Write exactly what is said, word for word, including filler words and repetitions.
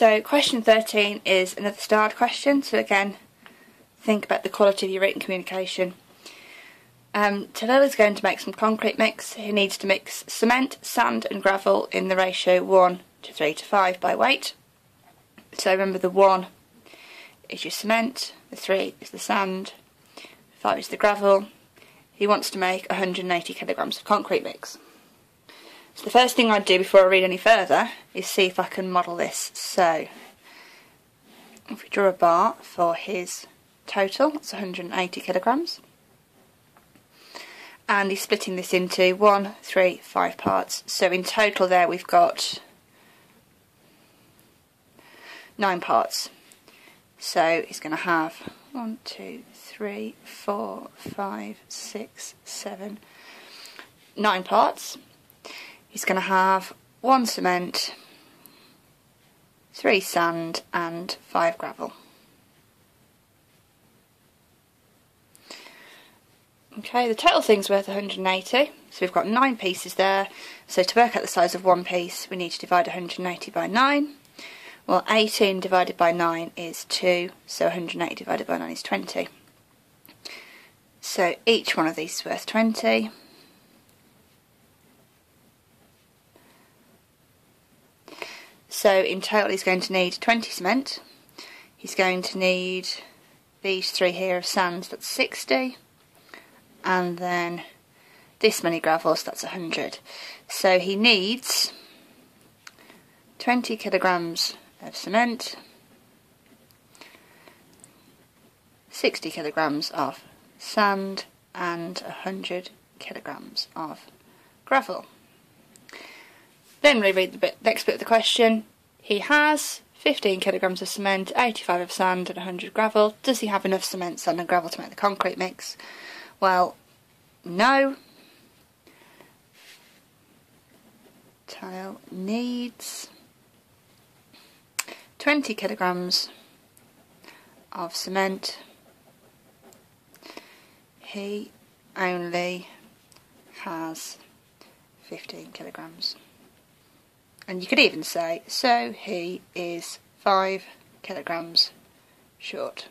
So question thirteen is another starred question, so again think about the quality of your written communication. Um, Talil is going to make some concrete mix. He needs to mix cement, sand and gravel in the ratio one to three to five by weight. So remember, the one is your cement, the three is the sand, five is the gravel. He wants to make one hundred and eighty kilograms of concrete mix. So the first thing I'd do before I read any further is see if I can model this. So if we draw a bar for his total, it's one hundred and eighty kilograms, and he's splitting this into one, three, five parts. So in total there we've got nine parts. So he's going to have one, two, three, four, five, six, seven, nine parts. He's going to have one cement, three sand, and five gravel. Okay, the total thing's worth one hundred and eighty, so we've got nine pieces there. So to work out the size of one piece, we need to divide one hundred and eighty by nine. Well, eighteen divided by nine is two, so one hundred and eighty divided by nine is twenty. So each one of these is worth twenty. So in total he's going to need twenty cement. He's going to need these three here of sand, that's sixty. And then this many gravels, that's one hundred. So he needs twenty kilograms of cement, sixty kilograms of sand, and one hundred kilograms of gravel. Then reread the bit, next bit of the question. He has fifteen kilograms of cement, eighty-five of sand, and one hundred gravel. Does he have enough cement, sand, and gravel to make the concrete mix? Well, no. Talil needs twenty kilograms of cement. He only has fifteen kilograms. And you could even say, so he is five kilograms short.